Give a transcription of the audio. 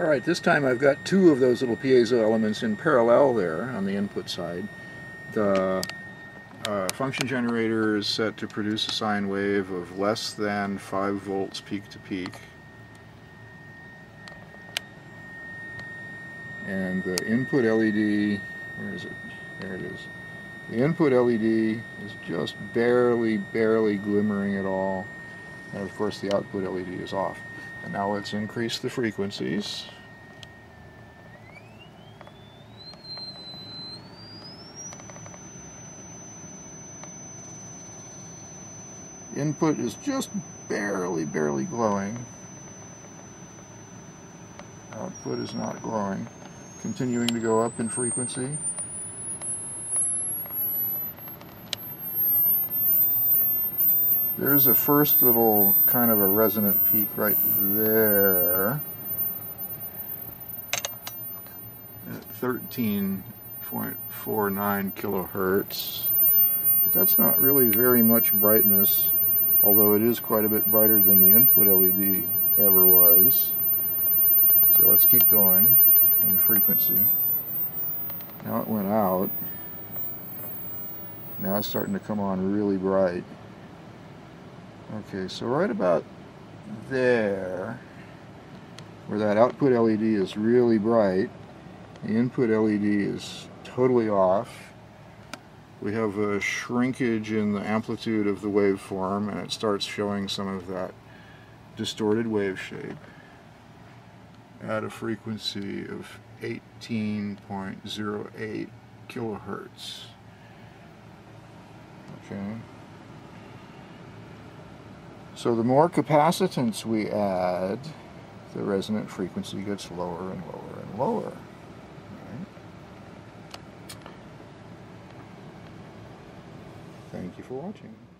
Alright, this time I've got two of those little piezo elements in parallel there on the input side. The function generator is set to produce a sine wave of less than 5 volts peak to peak. And the input LED, where is it? There it is. The input LED is just barely glimmering at all. And of course the output LED is off. And now let's increase the frequencies. Input is just barely glowing. Output is not glowing. Continuing to go up in frequency. There's a first little kind of a resonant peak right there at 13.49 kilohertz. But that's not really very much brightness, although it is quite a bit brighter than the input LED ever was. So let's keep going in frequency. Now it went out. Now it's starting to come on really bright. Okay, so right about there, where that output LED is really bright, the input LED is totally off. We have a shrinkage in the amplitude of the waveform, and it starts showing some of that distorted wave shape at a frequency of 18.08 kilohertz. Okay. So the more capacitance we add, the resonant frequency gets lower and lower and lower. Right. Thank you for watching.